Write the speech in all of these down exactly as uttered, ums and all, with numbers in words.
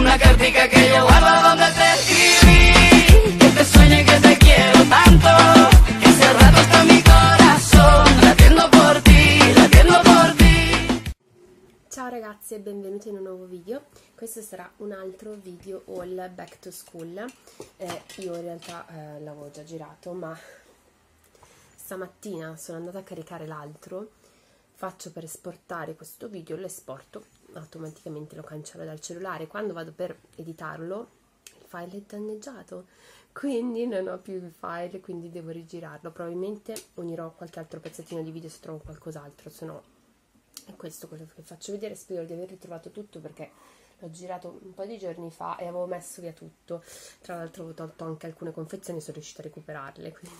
una cartica que yo guardo donde te escribí, que te sueño y que te quiero tanto, que hace rato está mi corazón, latiendo por ti, latiendo por ti. Ciao ragazzi e benvenuti in un nuovo video. Questo sarà un altro video all back to school. Eh, io in realtà eh, l'avevo già girato, ma stamattina sono andata a caricare l'altro. Faccio per esportare questo video, lo esporto, automaticamente lo cancello dal cellulare. Quando vado per editarlo, il file è danneggiato, quindi non ho più il file, quindi devo rigirarlo. Probabilmente unirò qualche altro pezzettino di video se trovo qualcos'altro, se no è questo quello che faccio vedere. Spero di aver ritrovato tutto, perché l'ho girato un po' di giorni fa e avevo messo via tutto. Tra l'altro ho tolto anche alcune confezioni, sono riuscita a recuperarle, quindi...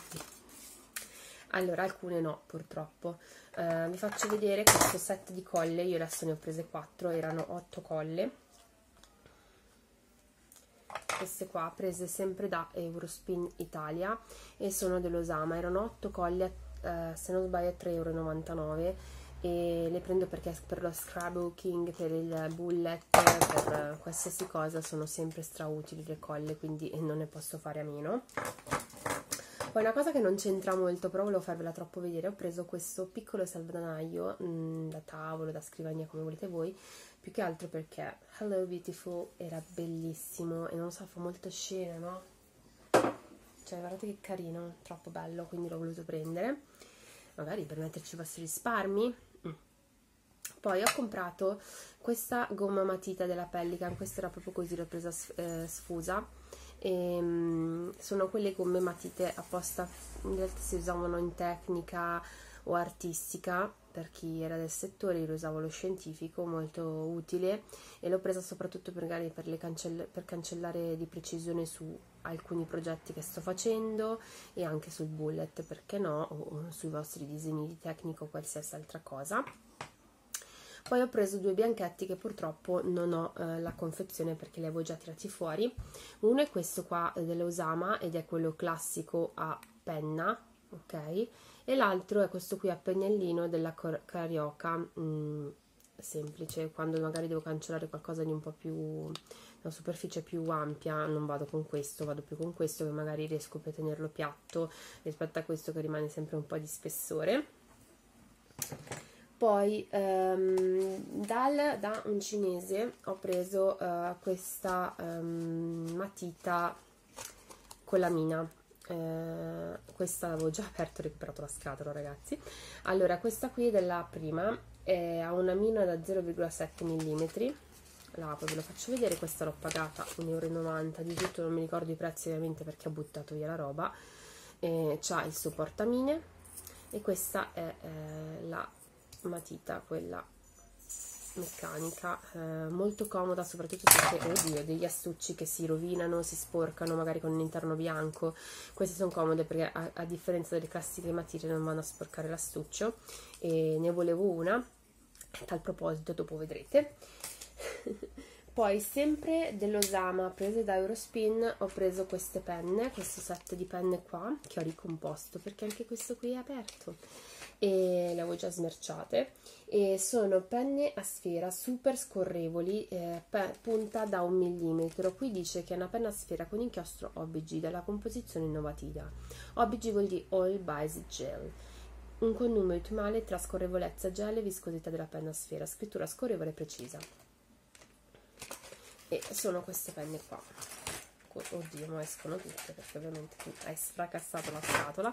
Allora, alcune no, purtroppo. Eh, vi faccio vedere questo set di colle. Io adesso ne ho prese quattro, erano otto colle. Queste qua, prese sempre da Eurospin Italia, e sono dell'Osama. Erano otto colle, eh, se non sbaglio, a tre e novantanove euro. E le prendo perché per lo scrapbooking, per il bullet, per qualsiasi cosa sono sempre strautili le colle, quindi non ne posso fare a meno. Poi una cosa che non c'entra molto, però volevo farvela troppo vedere, ho preso questo piccolo salvadanaio, mh, da tavolo, da scrivania, come volete voi, più che altro perché Hello Beautiful era bellissimo e non so, fa molto scena, no? Cioè, guardate che carino, troppo bello, quindi l'ho voluto prendere, magari per metterci i vostri risparmi. Mm. Poi ho comprato questa gomma matita della Pelican, questa era proprio così, l'ho presa eh, sfusa. E sono quelle gomme matite apposta, in realtà si usavano in tecnica o artistica per chi era del settore. Io usavo lo scientifico, molto utile, e l'ho presa soprattutto per, magari per, le cancell per cancellare di precisione su alcuni progetti che sto facendo, e anche sul bullet, perché no, o sui vostri disegni di tecnico o qualsiasi altra cosa. Poi ho preso due bianchetti che purtroppo non ho eh, la confezione, perché li avevo già tirati fuori. Uno è questo qua dell'Osama, ed è quello classico a penna, ok? E l'altro è questo qui a pennellino della Carioca, mh, semplice. Quando magari devo cancellare qualcosa di un po' più, una superficie più ampia, non vado con questo, vado più con questo, che magari riesco più a tenerlo piatto rispetto a questo che rimane sempre un po' di spessore. Poi um, dal, da un cinese ho preso uh, questa um, matita con la mina, uh, questa l'avevo già aperto, ho recuperato la scatola, ragazzi. Allora, questa qui è della prima, è, ha una mina da zero virgola sette millimetri, l'apro, ve lo faccio vedere. Questa l'ho pagata un euro e novanta, di tutto non mi ricordo i prezzi ovviamente, perché ho buttato via la roba. Eh, c'ha il suo portamine, e questa è eh, la matita, quella meccanica, eh, molto comoda, soprattutto perché, oddio, degli astucci che si rovinano, si sporcano magari con un interno bianco, queste sono comode perché a, a differenza delle classiche matite non vanno a sporcare l'astuccio. E ne volevo una, a tal proposito dopo vedrete. Poi sempre dell'Osama, prese da Eurospin, ho preso queste penne, questo set di penne qua, che ho ricomposto perché anche questo qui è aperto e le avevo già smerciate. E sono penne a sfera super scorrevoli, eh, punta da un millimetro. Qui dice che è una penna a sfera con inchiostro O B G dalla composizione innovativa. O B G vuol dire All Base Gel, un connubio ottimale tra scorrevolezza gel e viscosità della penna a sfera, scrittura scorrevole e precisa. E sono queste penne qua, oddio, ma escono tutte perché ovviamente tu hai fracassato la scatola.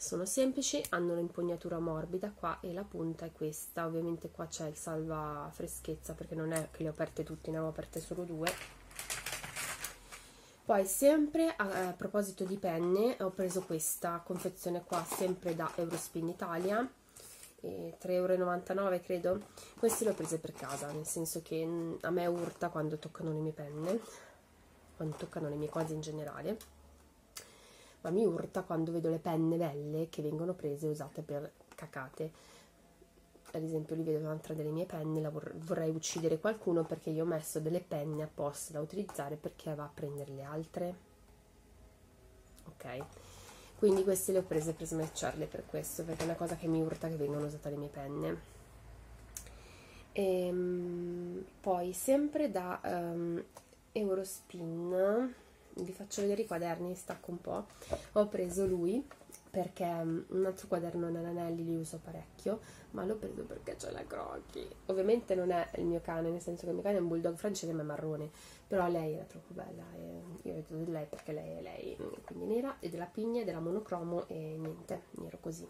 Sono semplici, hanno l'impugnatura morbida qua, e la punta è questa. Ovviamente qua c'è il salva freschezza, perché non è che le ho aperte tutte, ne avevo aperte solo due. Poi sempre a, a proposito di penne, ho preso questa confezione qua, sempre da Eurospin Italia, tre e novantanove euro credo. Queste le ho prese per casa, nel senso che a me urta quando toccano le mie penne, quando toccano le mie cose in generale, ma mi urta quando vedo le penne belle che vengono prese e usate per cacate. Ad esempio, lì vedo un'altra delle mie penne, la vor vorrei uccidere qualcuno, perché io ho messo delle penne apposta da utilizzare perché va a prendere le altre, ok? Quindi queste le ho prese per smerciarle, per questo, perché è una cosa che mi urta che vengono usate le mie penne. E poi sempre da um, Eurospin, vi faccio vedere i quaderni, stacco un po'. Ho preso lui perché un altro quadernone ad anelli li uso parecchio, ma l'ho preso perché c'è la Crochi. Ovviamente non è il mio cane, nel senso che il mio cane è un bulldog francese ma è marrone, però lei era troppo bella e io ho detto di lei perché lei è lei, quindi nera, e della pigna, della monocromo, e niente, nero così.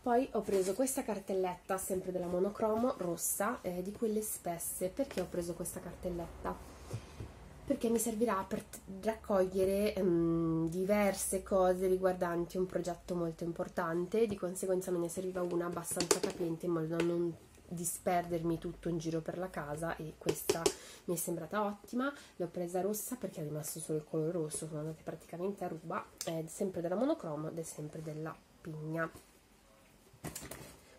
Poi ho preso questa cartelletta, sempre della monocromo, rossa, eh, di quelle spesse. Perché ho preso questa cartelletta? Perché mi servirà per raccogliere mh, diverse cose riguardanti un progetto molto importante, di conseguenza me ne serviva una abbastanza capiente in modo da non disperdermi tutto in giro per la casa, e questa mi è sembrata ottima. L'ho presa rossa perché è rimasto solo il colore rosso, sono andate praticamente a ruba, è sempre della monocromo ed è sempre della pigna.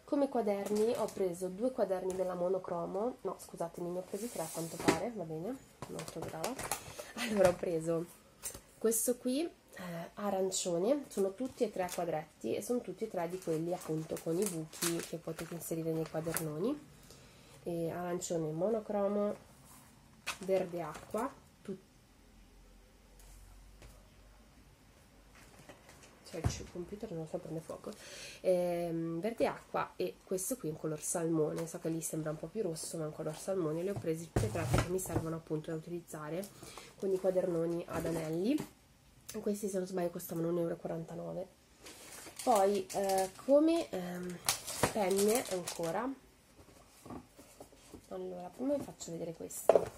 Come quaderni ho preso due quaderni della monocromo, no scusatemi, ne ho presi tre a quanto pare, va bene, molto brava. Allora ho preso questo qui, eh, arancione, sono tutti e tre a quadretti e sono tutti e tre di quelli appunto con i buchi che potete inserire nei quadernoni, e arancione monocromo, verde acqua, tut... cioè il computer non so prende fuoco, ehm, verde acqua, e questo qui in color salmone, so che lì sembra un po' più rosso ma è un color salmone. Li ho presi tutti e tre perché mi servono appunto da utilizzare con i quadernoni ad anelli. Questi se non sbaglio costavano un euro e quarantanove. Poi eh, come ehm, penne ancora, allora prima vi faccio vedere questo.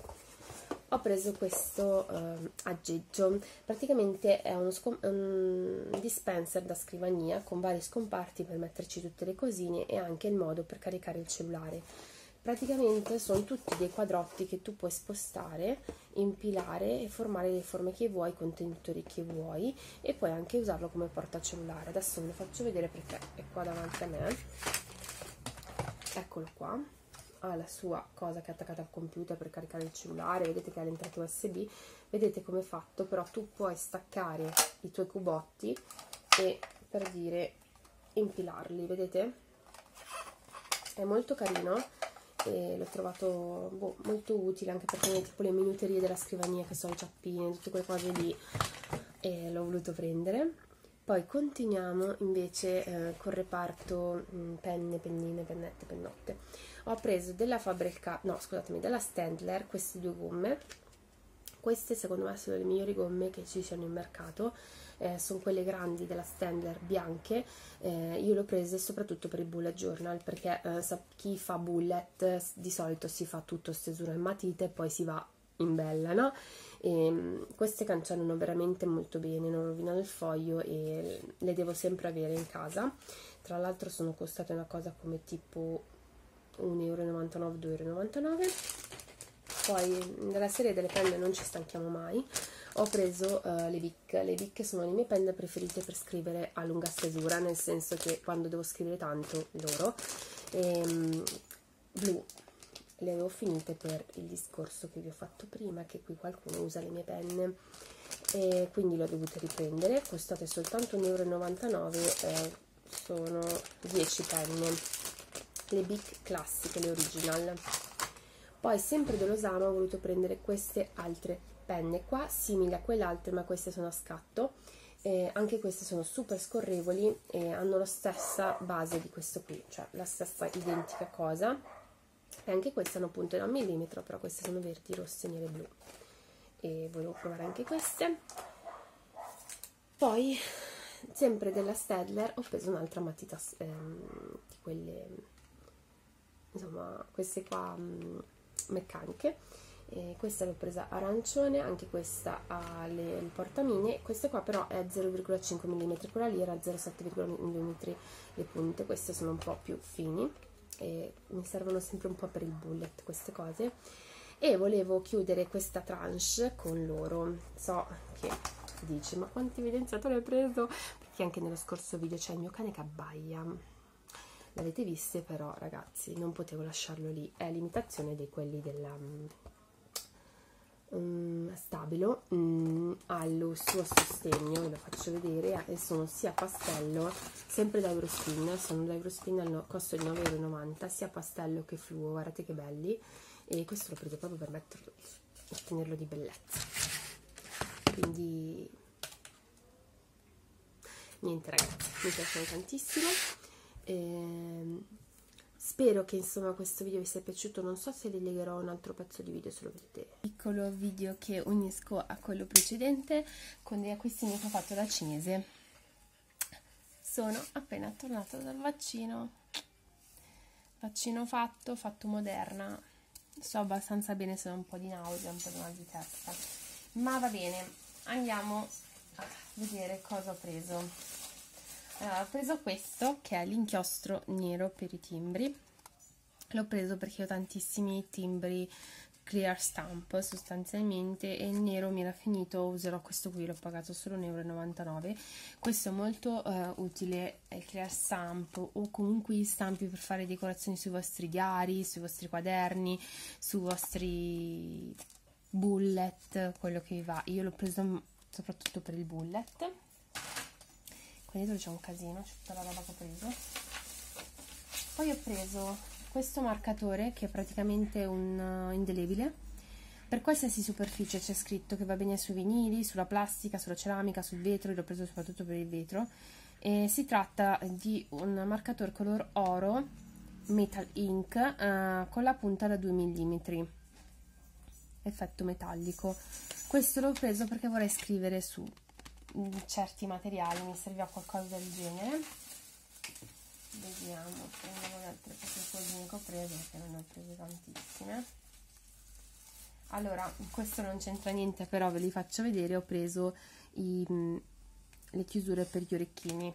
Ho preso questo um, aggeggio, praticamente è uno un dispenser da scrivania con vari scomparti per metterci tutte le cosine e anche il modo per caricare il cellulare. Praticamente sono tutti dei quadrotti che tu puoi spostare, impilare e formare le forme che vuoi, i contenitori che vuoi, e puoi anche usarlo come portacellulare. Adesso ve lo faccio vedere perché è qua davanti a me, eccolo qua. Ha la sua cosa che è attaccata al computer per caricare il cellulare, vedete che ha l'entrata U S B, vedete come è fatto, però tu puoi staccare i tuoi cubotti e, per dire, impilarli, vedete? È molto carino e l'ho trovato boh, molto utile anche perché tipo le minuterie della scrivania, che so, le ciappine, tutte quelle cose lì, e l'ho voluto prendere. Poi continuiamo invece eh, col reparto mh, penne, pennine, pennette, pennotte. Ho preso della Fabreca, no scusatemi, della Staedtler, queste due gomme. Queste secondo me sono le migliori gomme che ci siano in mercato, eh, sono quelle grandi della Staedtler, bianche. Eh, io le ho prese soprattutto per i bullet journal, perché eh, sa, chi fa bullet di solito si fa tutto stesura in matita e poi si va in bella, no? E queste cancellano veramente molto bene, non rovinano il foglio e le devo sempre avere in casa. Tra l'altro sono costate una cosa come tipo un euro e novantanove, due euro e novantanove. Poi della serie delle penne non ci stanchiamo mai. Ho preso uh, le Bic, le Bic sono le mie penne preferite per scrivere a lunga stesura, nel senso che quando devo scrivere tanto loro. Ehm, blu. Le avevo finite per il discorso che vi ho fatto prima, che qui qualcuno usa le mie penne, e quindi le ho dovute riprendere, costate soltanto un euro e novantanove, eh, sono dieci penne, le Bic classiche, le original. Poi sempre dell'Osama ho voluto prendere queste altre penne qua, simili a quelle altre, ma queste sono a scatto, eh, anche queste sono super scorrevoli e hanno la stessa base di questo qui, cioè la stessa identica cosa. E anche queste hanno punte da un millimetro, però queste sono verdi, rosse, nere e blu, e volevo provare anche queste. Poi sempre della Staedtler ho preso un'altra matita ehm, di quelle, insomma queste qua mh, meccaniche, e questa l'ho presa arancione, anche questa ha le, il portamine. Questa qua però è zero virgola cinque millimetri, quella lì era zero virgola sette millimetri le punte, queste sono un po' più fini e mi servono sempre un po' per il bullet queste cose. E volevo chiudere questa tranche con loro. So che dici, ma quanti evidenziatori hai preso? Perché anche nello scorso video c'è il mio cane che abbaia, l'avete viste, però ragazzi non potevo lasciarlo lì, è l'imitazione di quelli della um, Stabilo, um, ha il suo sostegno, ve lo faccio vedere, e sono sia pastello, sempre da Eurospin, sono da Eurospin al costo di nove e novanta, sia pastello che fluo, guardate che belli, e questo l'ho preso proprio per metterlo, per tenerlo di bellezza. Quindi niente ragazzi, mi piacciono tantissimo. Ehm, spero che insomma questo video vi sia piaciuto, non so se vi legherò un altro pezzo di video se lo vedete. Piccolo video che unisco a quello precedente con degli acquistini che ho fatto da cinese. Sono appena tornata dal vaccino, vaccino fatto, fatto Moderna, sto abbastanza bene, sono un po' di nausea, un po' di mal di testa, ma va bene, andiamo a vedere cosa ho preso. Allora, ho preso questo che è l'inchiostro nero per i timbri, l'ho preso perché ho tantissimi timbri clear stamp sostanzialmente e il nero mi era finito, userò questo qui, l'ho pagato solo un euro e novantanove. Questo è molto eh, utile, il clear stamp o comunque gli stampi per fare decorazioni sui vostri diari, sui vostri quaderni, sui vostri bullet, quello che vi va. Io l'ho preso soprattutto per il bullet. Qua dentro c'è un casino, c'è tutta la roba che ho preso. Poi ho preso questo marcatore che è praticamente un indelebile, per qualsiasi superficie c'è scritto, che va bene sui vinili, sulla plastica, sulla ceramica, sul vetro, io l'ho preso soprattutto per il vetro, e si tratta di un marcatore color oro metal ink eh, con la punta da due millimetri, effetto metallico. Questo l'ho preso perché vorrei scrivere su certi materiali, mi serviva qualcosa del genere. Vediamo, prendiamo le altre cosine che ho preso perché non ne ho prese tantissime. Allora, questo non c'entra niente, però ve li faccio vedere. Ho preso i, le chiusure per gli orecchini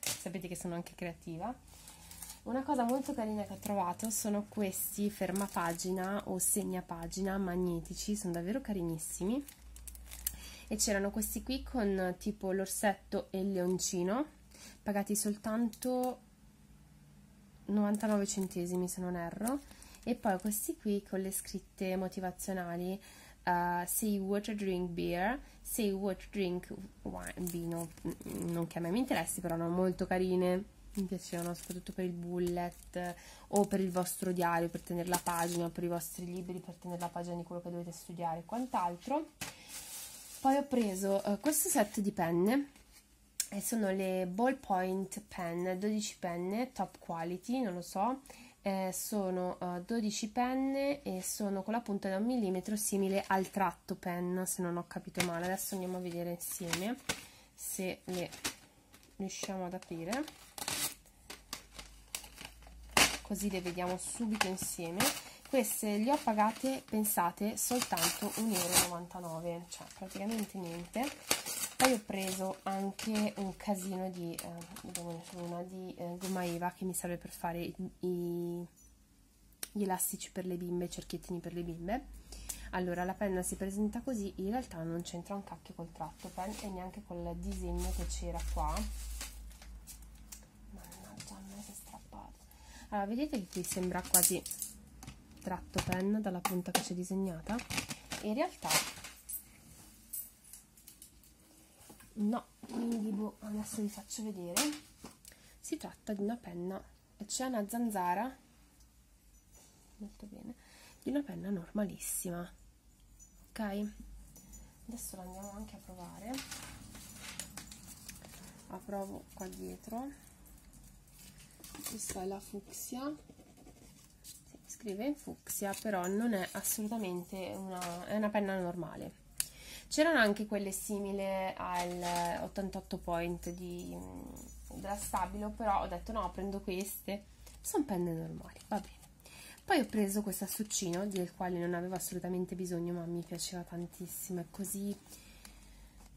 sapete che sono anche creativa. Una cosa molto carina che ho trovato sono questi fermapagina o segnapagina magnetici, sono davvero carinissimi, e c'erano questi qui con tipo l'orsetto e il leoncino, pagati soltanto novantanove centesimi se non erro. E poi questi qui con le scritte motivazionali, uh, say water drink beer, say water drink wine, vino, non che a me mi interessi, però erano molto carine, mi piacevano soprattutto per il bullet o per il vostro diario, per tenere la pagina, o per i vostri libri, per tenere la pagina di quello che dovete studiare e quant'altro. Poi ho preso uh, questo set di penne, e sono le ballpoint pen, dodici penne top quality, non lo so, eh, sono uh, dodici penne e sono con la punta da un millimetro, simile al tratto pen se non ho capito male. Adesso andiamo a vedere insieme se le riusciamo ad aprire, così le vediamo subito insieme. Queste le ho pagate, pensate, soltanto un euro e novantanove, cioè praticamente niente. Poi ho preso anche un casino di, eh, vediamo una, di eh, gomma eva che mi serve per fare i, i, gli elastici per le bimbe, i cerchiettini per le bimbe. Allora, la penna si presenta così, in realtà non c'entra un cacchio col tratto pen e neanche col disegno che c'era qua. Mannaggia, non si è strappato. Allora, vedete che qui sembra quasi tratto pen dalla punta che c'è disegnata, e in realtà no, quindi boh, adesso vi faccio vedere. Si tratta di una penna, c'è una zanzara, molto bene, di una penna normalissima, ok? Adesso la andiamo anche a provare, la provo qua dietro, questa è la fucsia, si scrive in fucsia, però non è assolutamente una, è una penna normale. C'erano anche quelle simili al ottantotto point di, della Stabilo, però ho detto no, prendo queste, sono penne normali, va bene. Poi ho preso questo assuccino, del quale non avevo assolutamente bisogno, ma mi piaceva tantissimo, è così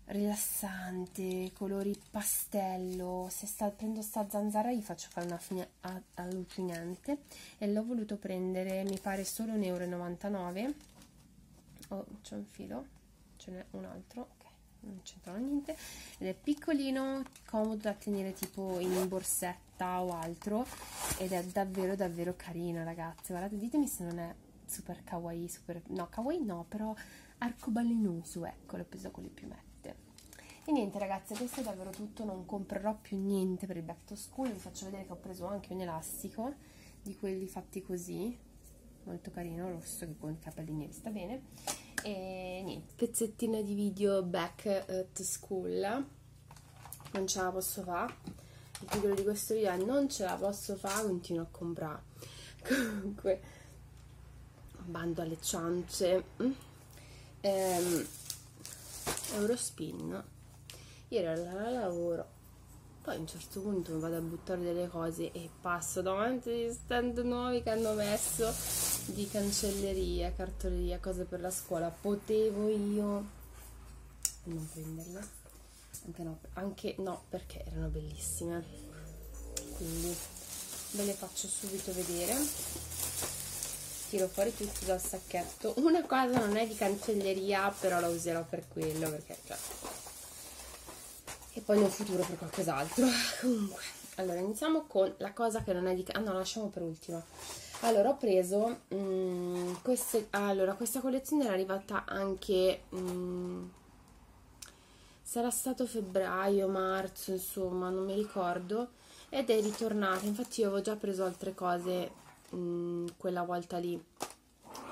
rilassante, colori pastello. Se sta, prendo sta zanzara gli faccio fare una fine allucinante, e l'ho voluto prendere, mi pare, solo un euro e novantanove. Oh, c'è un filo, ce n'è un altro, ok, non c'entra niente, ed è piccolino, comodo da tenere tipo in borsetta o altro, ed è davvero davvero carina ragazzi, guardate, ditemi se non è super kawaii, super, no kawaii no, però arcobalenoso, ecco, l'ho preso con le piumette. E niente ragazzi, questo è davvero tutto, non comprerò più niente per il back to school. Vi faccio vedere che ho preso anche un elastico di quelli fatti così, molto carino, rosso, che con i capelli di sta bene. E niente, pezzettina di video back at school, non ce la posso fare, il titolo di questo video è non ce la posso fare, continuo a comprare. Comunque, bando alle ciance. ehm, Eurospin, ieri al lavoro, poi a un certo punto mi vado a buttare delle cose e passo davanti agli stand nuovi che hanno messo di cancelleria, cartoleria, cose per la scuola. Potevo io non prenderle, anche no, anche no perché erano bellissime, quindi ve le faccio subito vedere. Tiro fuori tutto dal sacchetto. Una cosa non è di cancelleria, però la userò per quello, perché cioè, e poi nel futuro per qualcos'altro. Comunque, allora iniziamo con la cosa che non è di... ah no, lasciamo per ultima. Allora, ho preso mm, queste... allora, questa collezione era arrivata anche mm, sarà stato febbraio, marzo, insomma, non mi ricordo, ed è ritornata. Infatti io avevo già preso altre cose mm, quella volta lì,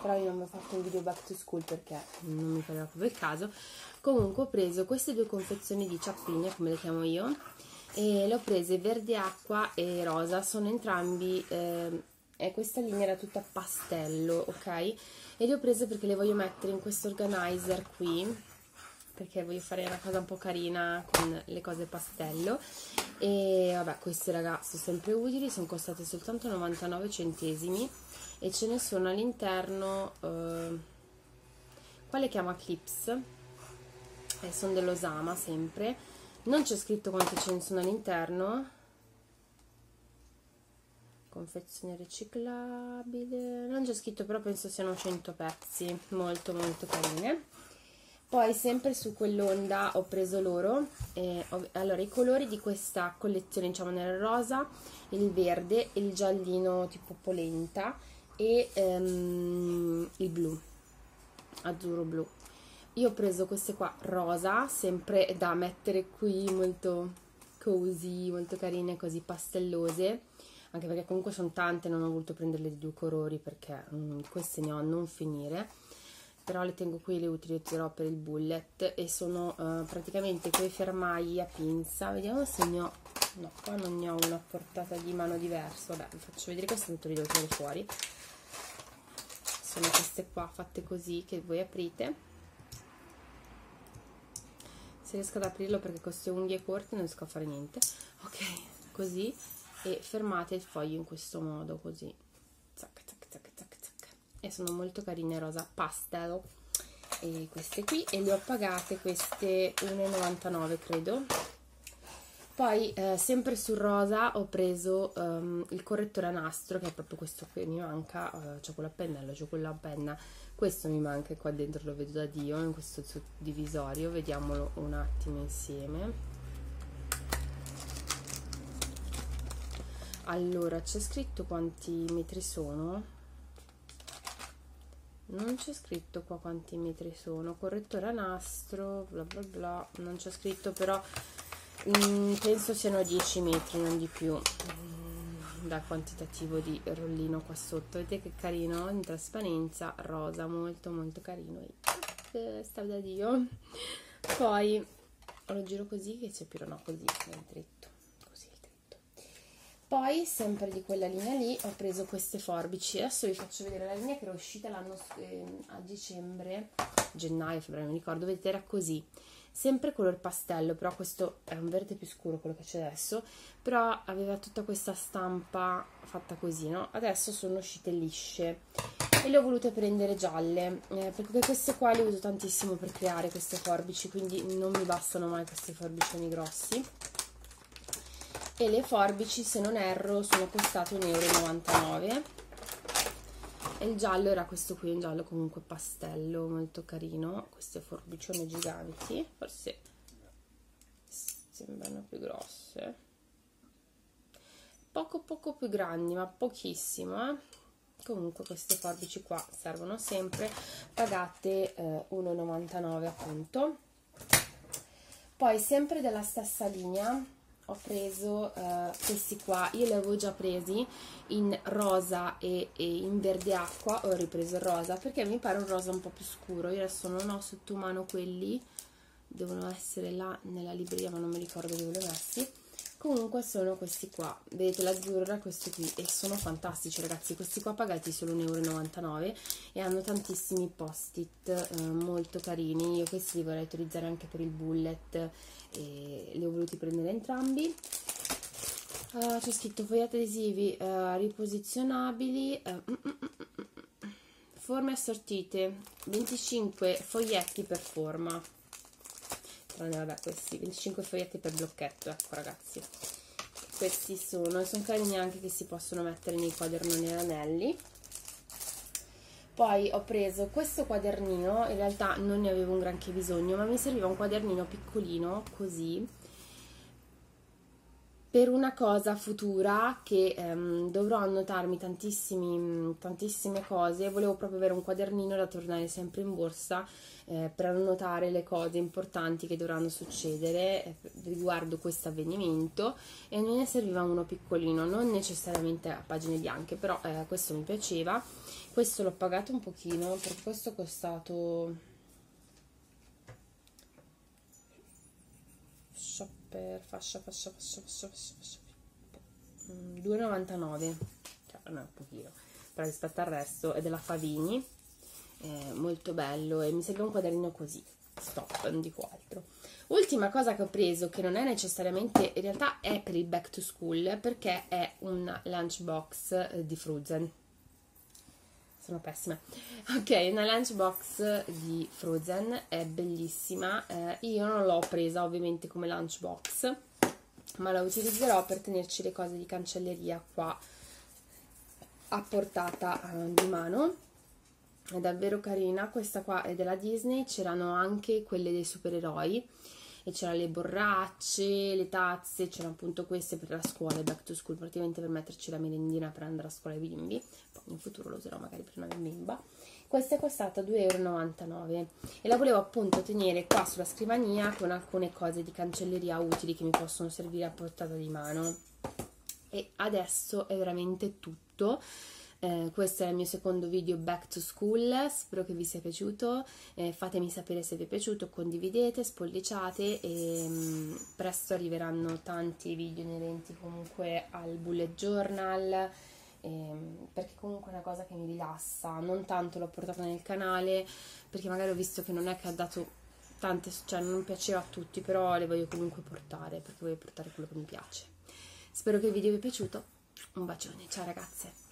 però io non mi ho fatto un video back to school perché non mi pareva proprio il caso. Comunque ho preso queste due confezioni di ciappine, come le chiamo io, e le ho prese verde acqua e rosa, sono entrambi eh, e questa linea era tutta pastello, ok? E le ho prese perché le voglio mettere in questo organizer qui, perché voglio fare una cosa un po' carina con le cose pastello. E vabbè, queste ragazze sono sempre utili, sono costate soltanto novantanove centesimi e ce ne sono all'interno eh, qua le chiama clips e eh, sono dell'Osama sempre, non c'è scritto quante ce ne sono all'interno. Confezione riciclabile, non c'è scritto, però penso siano cento pezzi, molto molto carine. Poi sempre su quell'onda ho preso loro, eh, ho, allora i colori di questa collezione, diciamo, nel rosa, il verde, il giallino tipo polenta e ehm, il blu, azzurro blu. Io ho preso queste qua rosa, sempre da mettere qui, molto così, molto carine, così pastellose, anche perché comunque sono tante, non ho voluto prenderle di due colori perché mh, queste ne ho a non finire. Però le tengo qui, le utilizzerò per il bullet, e sono uh, praticamente quei fermagli a pinza. Vediamo se ne ho, no, qua non ne ho una portata di mano diversa. Vabbè, vi faccio vedere questo, tanto li devo tirare fuori. Sono queste qua fatte così, che voi aprite, se riesco ad aprirlo perché con queste unghie corte non riesco a fare niente, ok, così, e fermate il foglio in questo modo, così, zac zac zac zac. E sono molto carine, rosa pastello. E queste qui, e le ho pagate queste uno e novantanove credo. Poi eh, sempre sul rosa ho preso um, il correttore a nastro, che è proprio questo che mi manca. uh, c'ho quello a pennello, c'ho quello a penna, questo mi manca, e qua dentro lo vedo da Dio in questo divisorio. Vediamolo un attimo insieme. Allora, c'è scritto quanti metri sono? Non c'è scritto qua quanti metri sono, correttore a nastro, bla bla bla, non c'è scritto, però mh, penso siano dieci metri, non di più, mh, dal quantitativo di rollino qua sotto. Vedete che carino, in trasparenza, rosa, molto molto carino, e eh, sta da Dio. Poi lo giro così che c'è più, no, così, è dritto. Poi, sempre di quella linea lì, ho preso queste forbici. Adesso vi faccio vedere la linea che era uscita l'anno eh, a dicembre, gennaio, febbraio, non ricordo. Vedete, era così, sempre color pastello, però questo è un verde più scuro, quello che c'è adesso, però aveva tutta questa stampa fatta così, no? Adesso sono uscite lisce e le ho volute prendere gialle, eh, perché queste qua le uso tantissimo per creare queste forbici, quindi non mi bastano mai questi forbicioni grossi. E le forbici, se non erro, sono costate uno e novantanove. E il giallo era questo qui, un giallo comunque pastello, molto carino. Queste forbicioni giganti, forse sembrano più grosse, poco poco più grandi, ma pochissimo, eh. Comunque queste forbici qua servono sempre, pagate eh, uno e novantanove appunto. Poi sempre della stessa linea ho preso uh, questi qua, io li avevo già presi in rosa e, e in verde acqua, ho ripreso il rosa perché mi pare un rosa un po' più scuro. Io adesso non ho sotto mano quelli, devono essere là nella libreria ma non mi ricordo dove li ho messi. Comunque sono questi qua, vedete l'azzurro e questo qui, e sono fantastici ragazzi, questi qua pagati solo un euro e novantanove e hanno tantissimi post-it eh, molto carini. Io questi li vorrei utilizzare anche per il bullet e li ho voluti prendere entrambi. Uh, c'è scritto fogliati adesivi uh, riposizionabili, uh, mm, mm, mm, mm. forme assortite, venticinque foglietti per forma. Vabbè, questi venticinque foglietti per blocchetto, ecco ragazzi, questi sono, sono carini anche, che si possono mettere nei quadernoni ad anelli. Poi ho preso questo quadernino, in realtà non ne avevo un granché bisogno, ma mi serviva un quadernino piccolino così per una cosa futura che ehm, dovrò annotarmi tantissimi, tantissime cose. Volevo proprio avere un quadernino da tornare sempre in borsa eh, per annotare le cose importanti che dovranno succedere eh, riguardo questo avvenimento, e me ne serviva uno piccolino, non necessariamente a pagine bianche, però eh, questo mi piaceva. Questo l'ho pagato un pochino, perché questo è costato per fascia fascia fascia fascia fascia, fascia. due e novantanove, cioè non è un pochino, però rispetto al resto è della Favini, è molto bello e mi serve un quadernino così, stop, non dico altro. Ultima cosa che ho preso, che non è necessariamente, in realtà è per il back to school, perché è un lunchbox di Frozen. Sono pessima. Ok, una lunchbox di Frozen, è bellissima, eh, io non l'ho presa ovviamente come lunchbox, ma la utilizzerò per tenerci le cose di cancelleria qua a portata eh, di mano. È davvero carina, questa qua è della Disney, c'erano anche quelle dei supereroi, e c'erano le borracce, le tazze, c'erano appunto queste per la scuola, back to school, praticamente per metterci la merendina per andare a scuola ai bimbi. Poi in futuro lo userò magari per una bimba. Questa è costata due e novantanove euro e la volevo appunto tenere qua sulla scrivania con alcune cose di cancelleria utili che mi possono servire a portata di mano. E adesso è veramente tutto. Eh, questo è il mio secondo video back to school, spero che vi sia piaciuto, eh, fatemi sapere se vi è piaciuto, condividete, spolliciate, e mh, presto arriveranno tanti video inerenti comunque al bullet journal, ehm, perché comunque è una cosa che mi rilassa, non tanto l'ho portata nel canale perché magari ho visto che non è che ha dato tante, cioè non piaceva a tutti, però le voglio comunque portare perché voglio portare quello che mi piace. Spero che il video vi è piaciuto, un bacione, ciao ragazze!